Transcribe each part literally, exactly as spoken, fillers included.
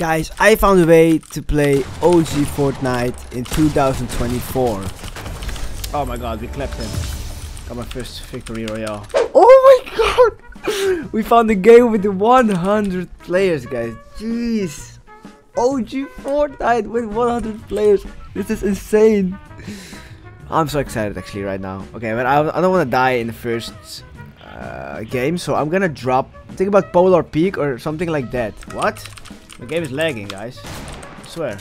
Guys, I found a way to play O G Fortnite in two thousand twenty-four. Oh my god, we clapped him. Got my first Victory Royale. Oh my god! We found a game with one hundred players, guys. Jeez. O G Fortnite with one hundred players. This is insane. I'm so excited actually right now. Okay, but I, I don't want to die in the first uh, game, so I'm gonna drop. Think about Polar Peak or something like that. What? The game is lagging, guys. I swear.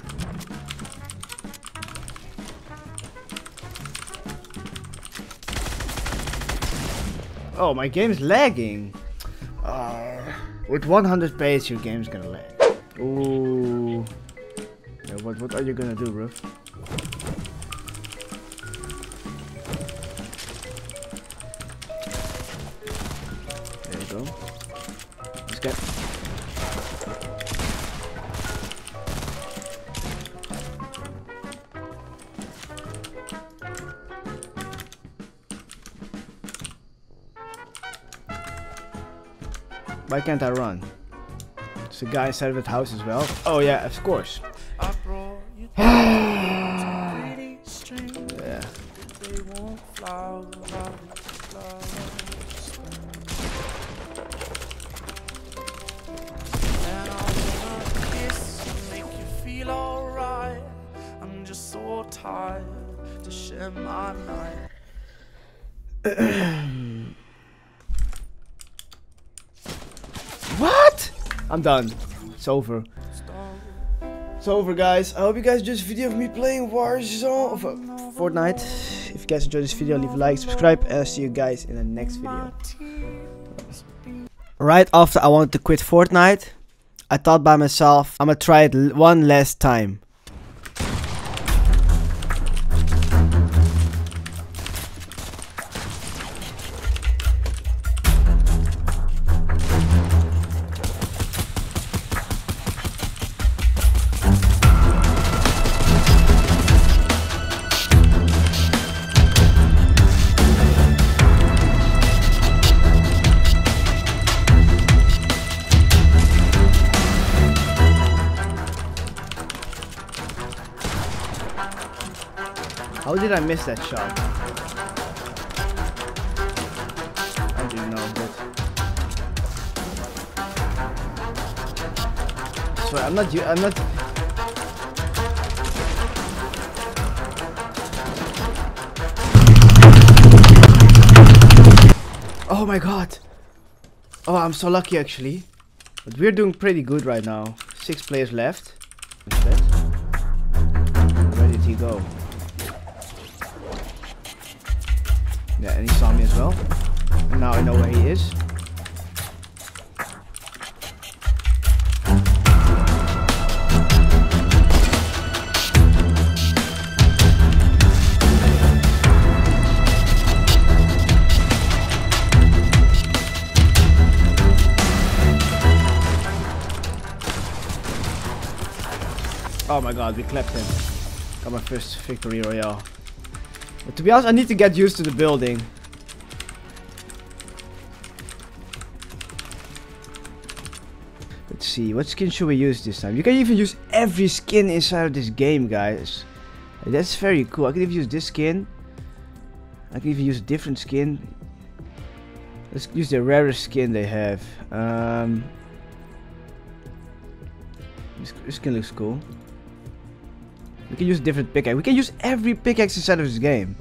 Oh, my game is lagging. Uh, with one hundred players, your game's gonna lag. Ooh. Yeah, what, what are you gonna do, bro? There you go. Let's get. Why can't I run? There's a guy inside of that house as well. Oh yeah, of course. Yeah. I'm just so tired to share my night. What? I'm done. It's over. It's over, guys. I hope you guys enjoyed this video of me playing Warzone, uh, Fortnite. If you guys enjoyed this video, leave a like, subscribe, and I'll see you guys in the next video. Right after I wanted to quit Fortnite, I thought by myself, I'm gonna try it one last time. How did I miss that shot? I didn't know, but... Sorry, I'm not... I'm not... Oh my god! Oh, I'm so lucky actually. But we're doing pretty good right now. Six players left. Where did he go? Yeah, and he saw me as well. And now I know where he is. Oh my god, we clapped him. Got my first Victory Royale. But to be honest, I need to get used to the building. Let's see, what skin should we use this time? You can even use every skin inside of this game, guys. That's very cool. I can even use this skin. I can even use a different skin. Let's use the rarest skin they have. Um, this, this skin looks cool. We can use different pickaxe. We can use every pickaxe inside of this game.